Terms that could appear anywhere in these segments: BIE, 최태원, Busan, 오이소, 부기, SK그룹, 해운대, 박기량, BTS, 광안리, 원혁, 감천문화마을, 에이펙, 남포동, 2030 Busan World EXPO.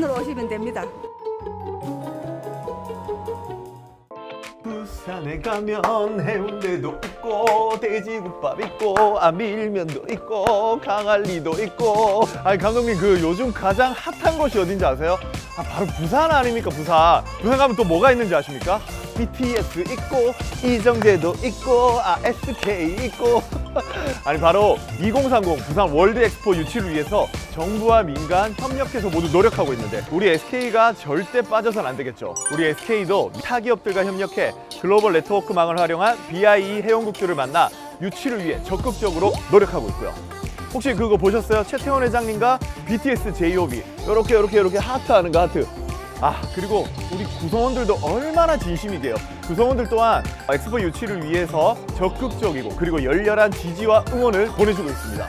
부산으로 오시면 됩니다. 부산에 가면 해운대도 있고 돼지국밥 있고 아밀면도 있고 광안리도 있고. 아니 감독님, 그 요즘 가장 핫한 곳이 어딘지 아세요? 아, 바로 부산 아닙니까? 부산. 부산 가면 또 뭐가 있는지 아십니까? BTS 있고 이정재도 있고 SK 있고. 아니 바로 2030 부산 월드 엑스포 유치를 위해서 정부와 민간 협력해서 모두 노력하고 있는데, 우리 SK가 절대 빠져선 안 되겠죠. 우리 SK도 타기업들과 협력해 글로벌 네트워크망을 활용한 BIE 회원국들을 만나 유치를 위해 적극적으로 노력하고 있고요. 혹시 그거 보셨어요? 최태원 회장님과 BTS J.O.B 이렇게 하트 하는 거, 하트. 아, 그리고 우리 구성원들도 얼마나 진심이 돼요. 구성원들 또한 엑스포 유치를 위해서 적극적이고 그리고 열렬한 지지와 응원을 보내주고 있습니다.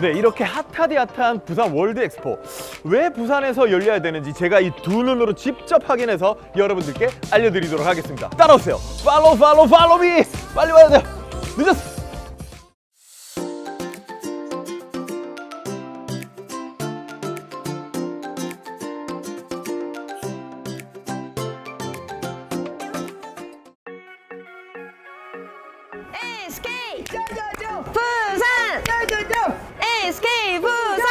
네, 이렇게 핫하디 핫한 부산 월드 엑스포, 왜 부산에서 열려야 되는지 제가 이 두 눈으로 직접 확인해서 여러분들께 알려드리도록 하겠습니다. 따라오세요. 팔로우 팔로우 팔로우미. 빨리 와야 돼요. 늦었어. SK 쪼쪼쪼 부산 쪼쪼쪼 SK 부산.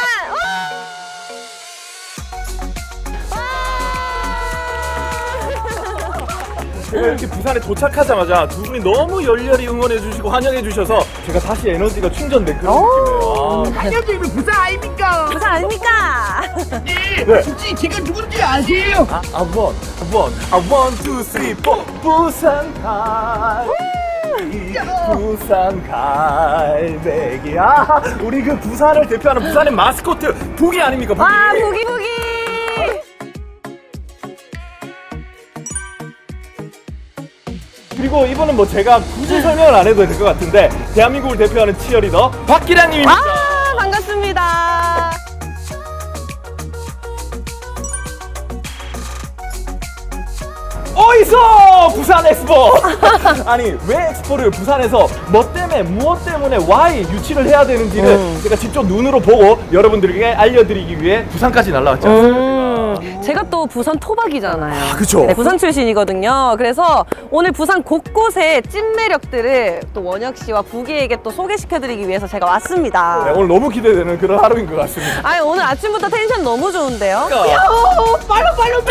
제가 이렇게 부산에 도착하자마자 두 분이 너무 열렬히 응원해주시고 환영해주셔서 제가 다시 에너지가 충전된 그런 느낌이에요. 강력님이 부산 아닙니까? 부산 아닙니까? 네, 네. 솔직히 제가 누군지 아세요? I want to see 부산 time. 부산 갈매기. 아, 우리 그 부산을 대표하는 부산의 마스코트 부기 아닙니까? 부기. 아, 부기 부기. 그리고 이번은 뭐 제가 굳이 설명을 안 해도 될 것 같은데, 대한민국을 대표하는 치어리더 박기량 님입니다. 아, 반갑습니다. 어이소! 부산 엑스포! 아니, 왜 엑스포를 부산에서 뭐 때문에, 무엇 때문에, why 유치를 해야 되는지를 제가 직접 눈으로 보고 여러분들에게 알려드리기 위해 부산까지 날라왔지 않습니까? 제가 또 부산 토박이잖아요. 아, 그쵸? 네, 부산 출신이거든요. 그래서 오늘 부산 곳곳의 찐 매력들을 또 원혁 씨와 부기에게 또 소개시켜드리기 위해서 제가 왔습니다. 네, 오늘 너무 기대되는 그런 하루인 것 같습니다. 아니, 오늘 아침부터 텐션 너무 좋은데요? 야호! 빨로빨로미!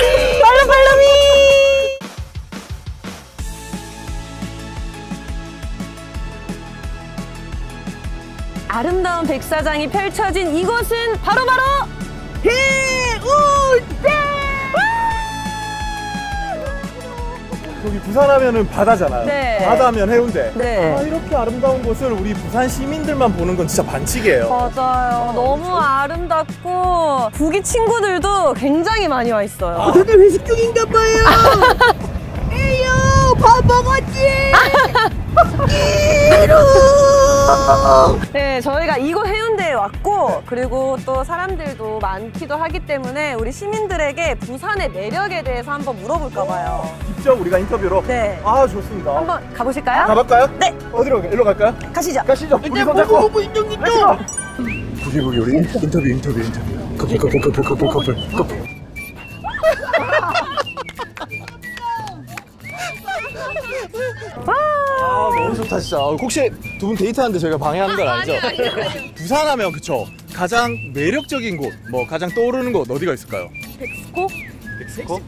빨로빨로미! 아름다운 백사장이 펼쳐진 이곳은 바로 해운대! 여기 부산하면은 바다잖아요. 네. 바다면 해운대. 네. 아, 이렇게 아름다운 곳을 우리 부산 시민들만 보는 건 진짜 반칙이에요. 맞아요. 너무 그렇죠? 아름답고 부기 친구들도 굉장히 많이 와 있어요. 아, 다들 회식 중인가 봐요. 에요, 밥 먹었지? 이루. 네, 저희가 이곳 해운대에 왔고, 그리고 또 사람들도 많기도 하기 때문에 우리 시민들에게 부산의 매력에 대해서 한번 물어볼까 봐요. 직접 우리가 인터뷰로? 네. 아, 좋습니다. 한번 가보실까요? 가볼까요? 네. 어디로, 일로 갈까요? 가시죠. 가시죠. 이제 보고 인정. 부기부기 우리 인터뷰. 커플. 아, 너무 좋다 진짜. 혹시 두 분 데이트하는데 저희가 방해하는 건 아니죠? 아니요. 부산하면 그쵸, 가장 매력적인 곳, 뭐 가장 떠오르는 곳 어디가 있을까요? 벡스코?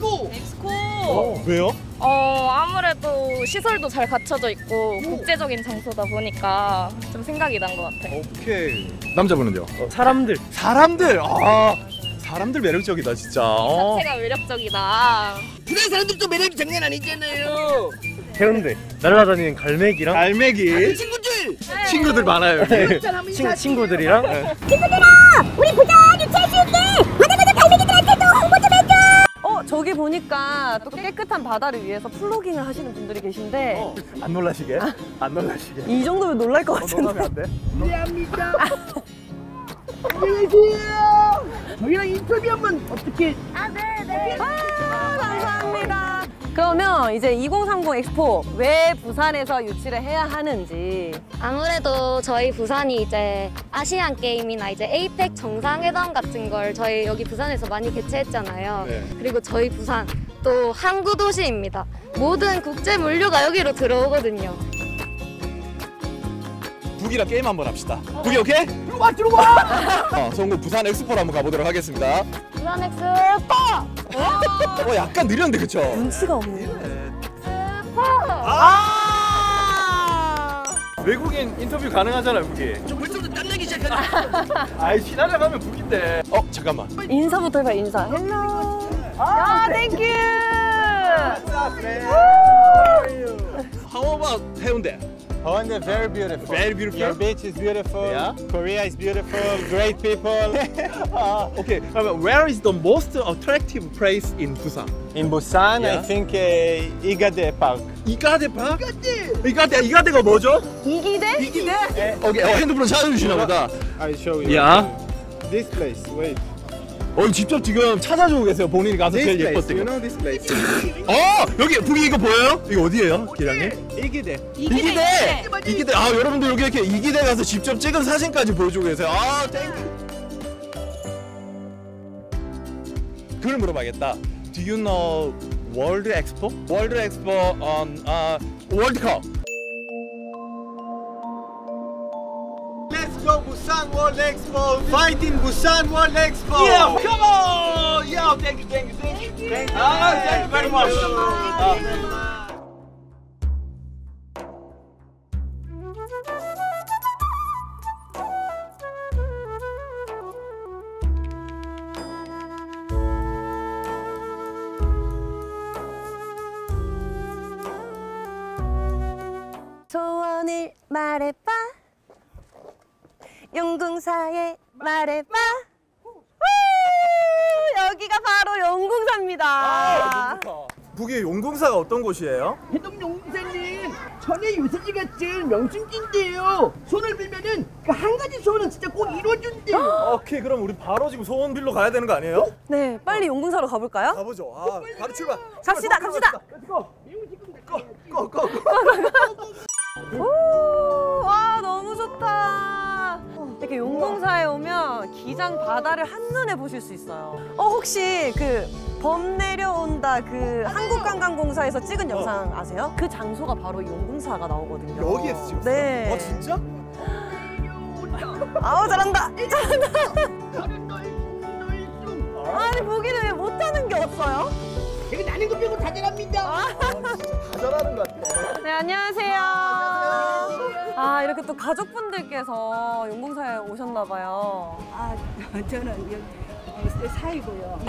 벡스코. 왜요? 아무래도 시설도 잘 갖춰져 있고 국제적인 장소다 보니까 좀 생각이 난 것 같아요. 오케이. 남자분은요? 사람들! 아, 사람들 매력적이다 진짜. 자체가 매력적이다. 부산 사람들도 매력이 장난 아니잖아요. 해운대 날아다니는 갈매기랑 갈매기 친구들 많아요. 친구들이랑 네. 친구들아, 우리 부산 유치할 수 있게 완전 갈매기들한테도 홍보 좀 해줘. 저기 보니까 또 깨끗한 바다를 위해서 플로깅을 하시는 분들이 계신데 안 놀라시게? 아, 안 놀라시게. 이 정도면 놀랄 것 같은데. 놀라면 안 돼? 미안합니다. 안녕하세요. 저희랑 인터뷰 한번 어떻게? 아, 네. 아, 감사합니다. 그러면 이제 2030 엑스포 왜 부산에서 유치를 해야 하는지. 아무래도 저희 부산이 이제 아시안 게임이나 이제 에이펙 정상회담 같은 걸 저희 여기 부산에서 많이 개최했잖아요. 네. 그리고 저희 부산 또 항구 도시입니다. 모든 국제 물류가 여기로 들어오거든요. 북이랑 게임 한번 합시다. 북이 오케이? 들어와 들어와! 성공 부산 엑스포로 한번 가보도록 하겠습니다. 부산 엑스포! 약간 느렸는데 그쵸? 눈치가 없네. 엑스포! 아! 외국인 인터뷰 가능하잖아요 북이. 저 벌써부터 땀나기 시작한다. 아이 시나리오 가면 북인데. 잠깐만. 인사부터 해봐 인사. 헬로. 아 땡큐! How about 해운대? Hawaii is very beautiful. Very beautiful. Your beach is beautiful. Yeah. Korea is beautiful. Great people. Okay. Where is the most attractive place in Busan? In Busan, yeah. I think Igade Park. Igade Park? Igade. Igade가 뭐죠? 이기대? 이기대? Okay. 핸드폰 찾아주시나 보다. I show you. Yeah. This place. Wait. 직접 지금 찾아주고 계세요. 본인이 가서 제일 예뻤대요. You know this place. 여기 북이 이거 보여요? 이거 어디예요? 기량님? 이기대. 이기대. 이기대. 여러분들 여기 이렇게 이기대 가서 직접 찍은 사진까지 보여주고 계세요. 땡큐. 그걸 물어봐야겠다. Do you know World Expo? World Expo on World Cup. Busan World Expo! Fighting Busan World Expo! Yeah, come on! Yeah, thank you. Thank you very much. 소원을 말해봐. 용궁사에 말해봐. 여기가 바로 용궁사입니다. 북이 용궁사가 어떤 곳이에요? 해동 용궁사님 전에 요새지 같은 명승기인데요. 소원을 빌면은 한 가지 소원은 진짜 꼭 이루어준대요. 오케이 그럼 우리 바로 지금 소원 빌러 가야 되는 거 아니에요? 네 빨리 용궁사로 가볼까요? 가보죠. 바로 출발. 갑시다. 고. 와 너무 좋다. 이렇게 용궁사에 오면 기장 바다를 한눈에 보실 수 있어요. 혹시 그 범 내려온다 그 한국관광공사에서 찍은 영상 아세요? 그 장소가 바로 용궁사가 나오거든요. 여기에서 찍었어요? 네. 진짜? 잘한다. 아니 보기는 왜 못하는 게 없어요? 여기 나는 거 빼고 다 잘합니다. 진짜 다 잘하는 것 같아. 네 안녕하세요. 이렇게 또 가족분들께서 용궁사에 오셨나 봐요. 저는 여기 사이고요.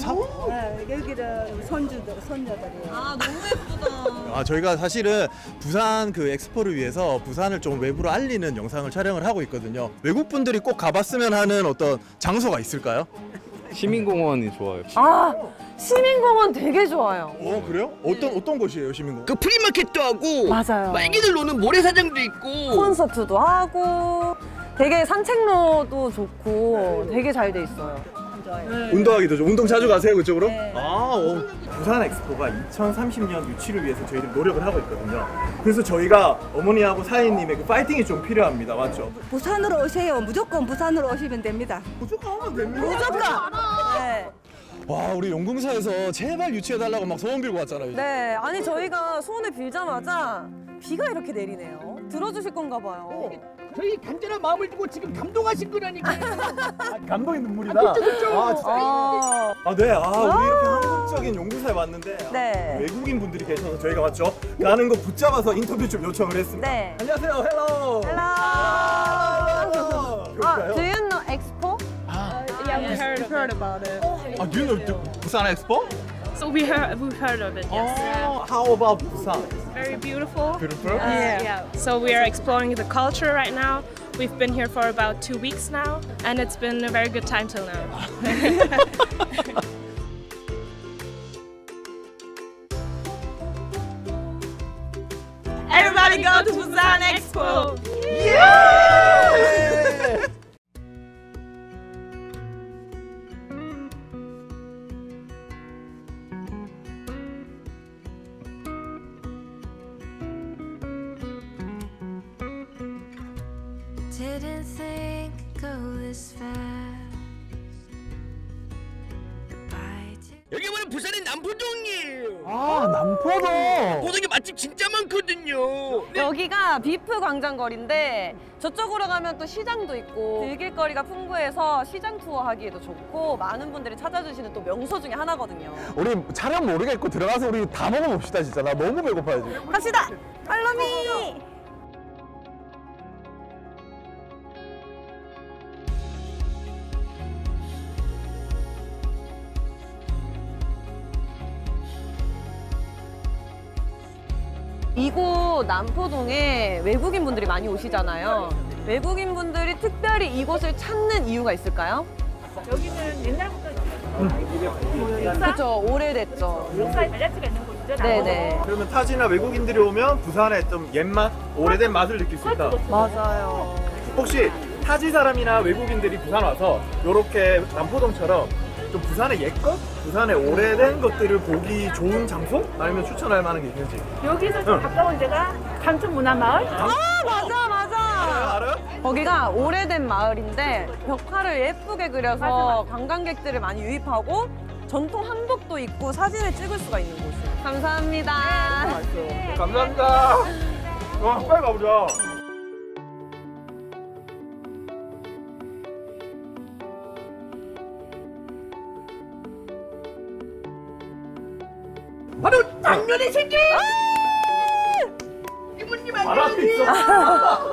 사고? 여기는 손녀들이에요. 너무 예쁘다. 저희가 사실은 부산 그 엑스포를 위해서 부산을 좀 외부로 알리는 영상을 촬영을 하고 있거든요. 외국분들이 꼭 가봤으면 하는 어떤 장소가 있을까요? 시민공원이 좋아요. 시민공원 되게 좋아요. 그래요? 어떤 곳이에요, 시민공원? 그 프리마켓도 하고, 맞아요. 말기들 노는 모래사장도 있고, 콘서트도 하고, 되게 산책로도 좋고, 되게 잘 돼 있어요. 운동하기도 좋고, 운동 자주 가세요, 그쪽으로? 네. 부산 엑스포가 2030년 유치를 위해서 저희들 노력을 하고 있거든요. 그래서 저희가 어머니하고 사인님의 그 파이팅이 좀 필요합니다. 맞죠? 부산으로 오세요. 무조건 부산으로 오시면 됩니다. 무조건! 네. 와 우리 용궁사에서 제발 유치해달라고 막 소원 빌고 왔잖아요. 네, 아니 저희가 소원을 빌자마자 비가 이렇게 내리네요. 들어주실 건가 봐요. 저희 간절한 마음을 두고 지금 감동하신 거라니까요. 감동의 눈물이다. 우리 이렇게 한국적인 용궁사에 왔는데 외국인 분들이 계셔서 저희가 왔죠. 가는 거 붙잡아서 인터뷰 좀 요청을 했습니다. 네. 안녕하세요. 헬로. Do you know Expo? Yeah, we heard about it. Do you know Busan Expo? So we've heard of it, yes. How about Busan? Very beautiful. Beautiful? Yeah. So we are exploring the culture right now. We've been here for about 2 weeks now, and it's been a very good time till now. Everybody go to Busan Expo! Yeah! Didn't think I'd go this fast. 여기 보면 부산의 남포동이에요. 아, 남포동. 포동이 맛집 진짜 많거든요. 여기가 비프 광장 거리인데 저쪽으로 가면 또 시장도 있고 즐길 거리가 풍부해서 시장 투어 하기에도 좋고 많은 분들이 찾아주시는 또 명소 중에 하나거든요. 우리 촬영 모르겠고 들어가서 우리 다 먹어봅시다. 진짜 나 너무 배고파요 지금. 갑시다. 팔로미. 이곳 남포동에 외국인분들이 많이 오시잖아요. 외국인분들이 특별히 이곳을 찾는 이유가 있을까요? 여기는 옛날부터 그렇죠. 오래됐죠. 역사의 발자취가 있는 곳이죠. 네네. 그러면 타지나 외국인들이 오면 부산의 좀 옛맛, 오래된 맛을 느낄 수 있다. 맞아요. 혹시 타지 사람이나 외국인들이 부산 와서 이렇게 남포동처럼 좀 부산의 옛것? 부산의 오래된 것들을 보기 좋은 장소? 아니면 추천할 만한 게 있는지? 여기서 좀 가까운 데가 감천문화마을? 아, 맞아, 맞아! 알아요? 거기가 오래된 마을인데 벽화를 예쁘게 그려서 관광객들을 많이 유입하고 전통 한복도 입고 사진을 찍을 수가 있는 곳이에요. 감사합니다. 네, 감사합니다. 와, 빨리 가보자. 바로 작년의 새끼! 이모님 안녕하세요.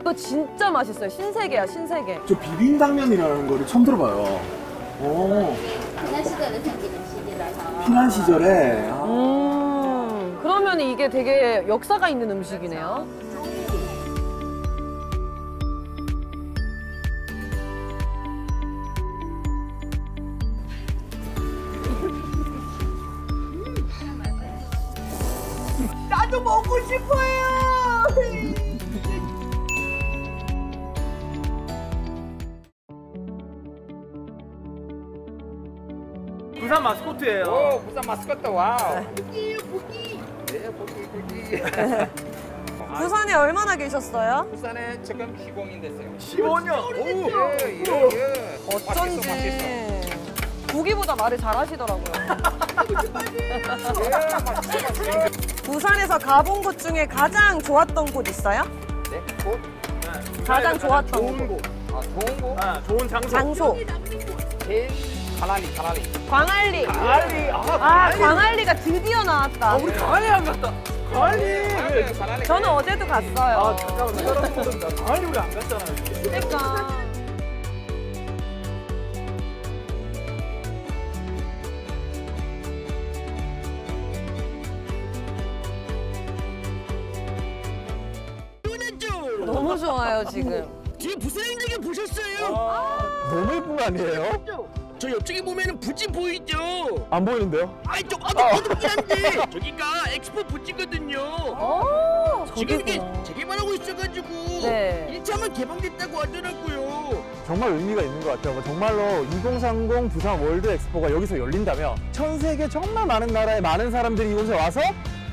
이거 진짜 맛있어요. 신세계야, 신세계. 저 비빔당면이라는 거를 처음 들어봐요. 오. 피난 시절에 생긴 음식이라서. 피난 시절에. 아. 그러면 이게 되게 역사가 있는 음식이네요. 나도 먹고 싶어요. 부산 마스코트예요. 오, 부산 마스코트. 와우. 부기요, 부기. 네, 부기, 부기. 부산에 얼마나 계셨어요? 부산에 지금 15년 됐어요. 15년. 예, 예, 예. 어쩐지 부기보다 말을 잘하시더라고요. 부산에서 가본 곳 중에 가장 좋았던 곳 있어요? 네, 곳? 네. 가장 좋았던 좋은 곳. 아, 좋은 곳? 아, 좋은 장소. 장소. 제일 광안리. 광안리. 아, 광안리가 드디어 나왔다. 아, 우리 광안리 안 갔다. 광안리. 저는 어제도 갔어요. 아, 잠깐만. 여러분들 광안리 우리 안 갔잖아요. 그러니까. 너무 좋아요 지금. 뒤에 부산인들이 보셨어요? 아 너무 예쁜 거 아니에요? 저 옆쪽에 보면은 부지 보이죠? 안 보이는데요? 아이 좀 어둡긴 한데 저기가 엑스포 부지거든요. 지금 이게 재개발하고 있어가지고 네. 1차만 개방됐다고 하더라고요. 정말 의미가 있는 것 같아요. 정말로 2030 부산 월드 엑스포가 여기서 열린다면 전 세계 정말 많은 나라의 많은 사람들이 이곳에 와서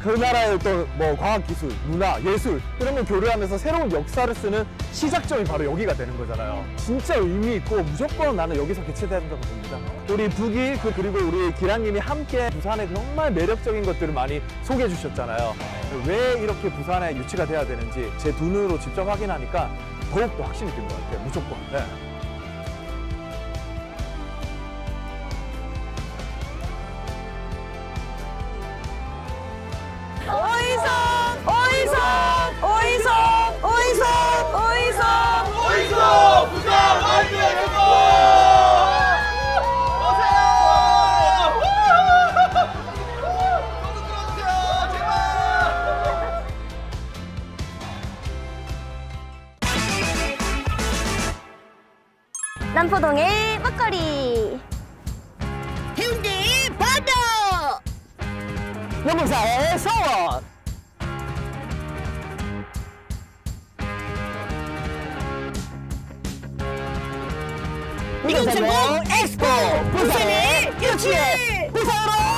그 나라의 또 뭐 과학기술, 문화, 예술 이런 걸 교류하면서 새로운 역사를 쓰는 시작점이 바로 여기가 되는 거잖아요. 진짜 의미 있고 무조건 나는 여기서 개최된다고 봅니다. 우리 북이 그리고 우리 기량님이 함께 부산의 정말 매력적인 것들을 많이 소개해 주셨잖아요. 왜 이렇게 부산에 유치가 돼야 되는지 제 눈으로 직접 확인하니까 더욱더 확신이 든 것 같아요. 무조건. 네. 남포동의 먹거리, 해운대의 바다, 농사의 소원. 이곳은 뭐 엑스포 부산의 유치 부산으로.